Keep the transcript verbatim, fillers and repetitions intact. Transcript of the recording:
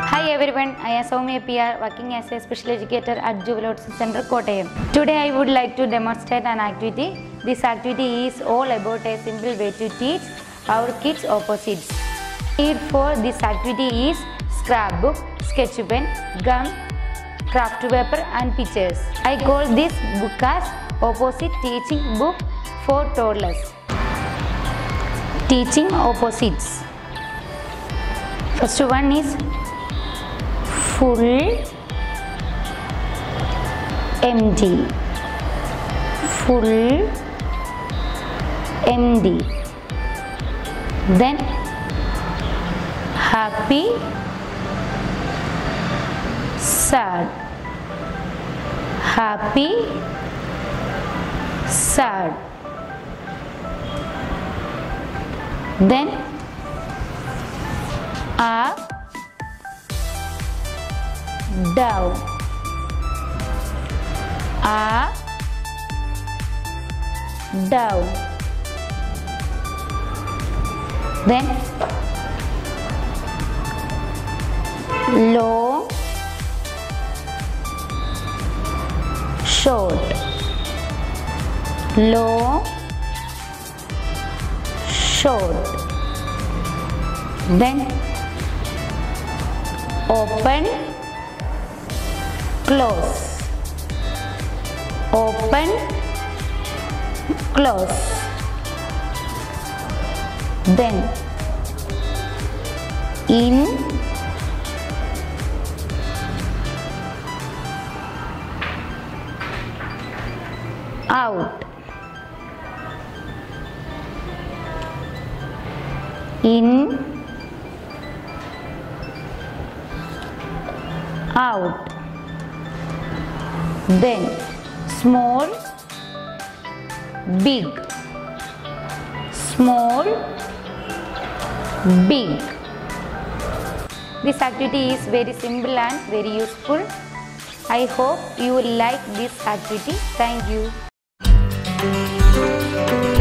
Hi everyone, I am Soumya P R, working as a special educator at Jewel Autism Centre, Kottayam. Today I would like to demonstrate an activity. This activity is all about a simple way to teach our kids opposites. Need for this activity is scrapbook, sketch pen, gum, craft paper and pictures. I call this book as Opposite Teaching Book for Toddlers. Teaching Opposites. First one is full, empty, full, empty. Then happy, sad, happy, sad. Then up, down, up, down. Then long, short, long, short. Then open, close, open, close. Then in, out, in, out. Then small, big, small, big. This activity is very simple and very useful. I hope you will like this activity. Thank you.